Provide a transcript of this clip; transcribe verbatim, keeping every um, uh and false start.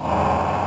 Oh.